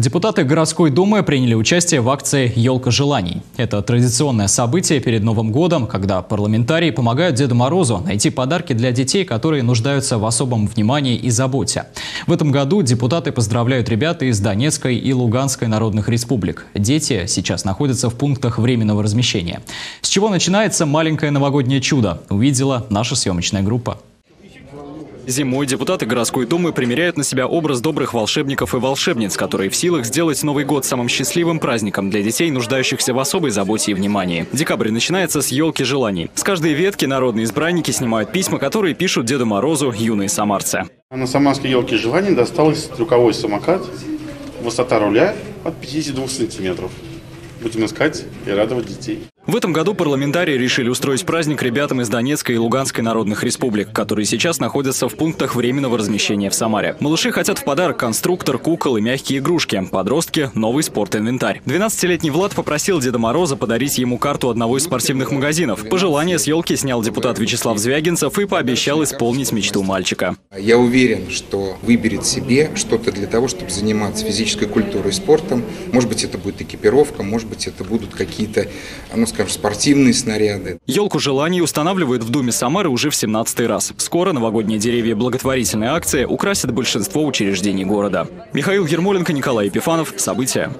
Депутаты городской думы приняли участие в акции «Елка желаний». Это традиционное событие перед Новым годом, когда парламентарии помогают Деду Морозу найти подарки для детей, которые нуждаются в особом внимании и заботе. В этом году депутаты поздравляют ребят из Донецкой и Луганской народных республик. Дети сейчас находятся в пунктах временного размещения. С чего начинается маленькое новогоднее чудо, увидела наша съемочная группа. Зимой депутаты городской думы примеряют на себя образ добрых волшебников и волшебниц, которые в силах сделать Новый год самым счастливым праздником для детей, нуждающихся в особой заботе и внимании. Декабрь начинается с «Елки желаний». С каждой ветки народные избранники снимают письма, которые пишут Деду Морозу юные самарцы. На самарской «Елке желаний» досталось трюковой самокат, высота руля от 52 сантиметров. Будем искать и радовать детей. В этом году парламентарии решили устроить праздник ребятам из Донецкой и Луганской народных республик, которые сейчас находятся в пунктах временного размещения в Самаре. Малыши хотят в подарок конструктор, кукол и мягкие игрушки. Подростки – новый спортинвентарь. 12-летний Влад попросил Деда Мороза подарить ему карту одного из спортивных магазинов. Пожелание с елки снял депутат Вячеслав Звягинцев и пообещал исполнить мечту мальчика. Я уверен, что выберет себе что-то для того, чтобы заниматься физической культурой и спортом. Может быть, это будет экипировка, может быть, это будут какие-то, спортивные снаряды. Елку желаний устанавливают в Думе Самары уже в 17-й раз. Скоро новогодние деревья благотворительной акции украсят большинство учреждений города. Михаил Ермоленко, Николай Епифанов. События.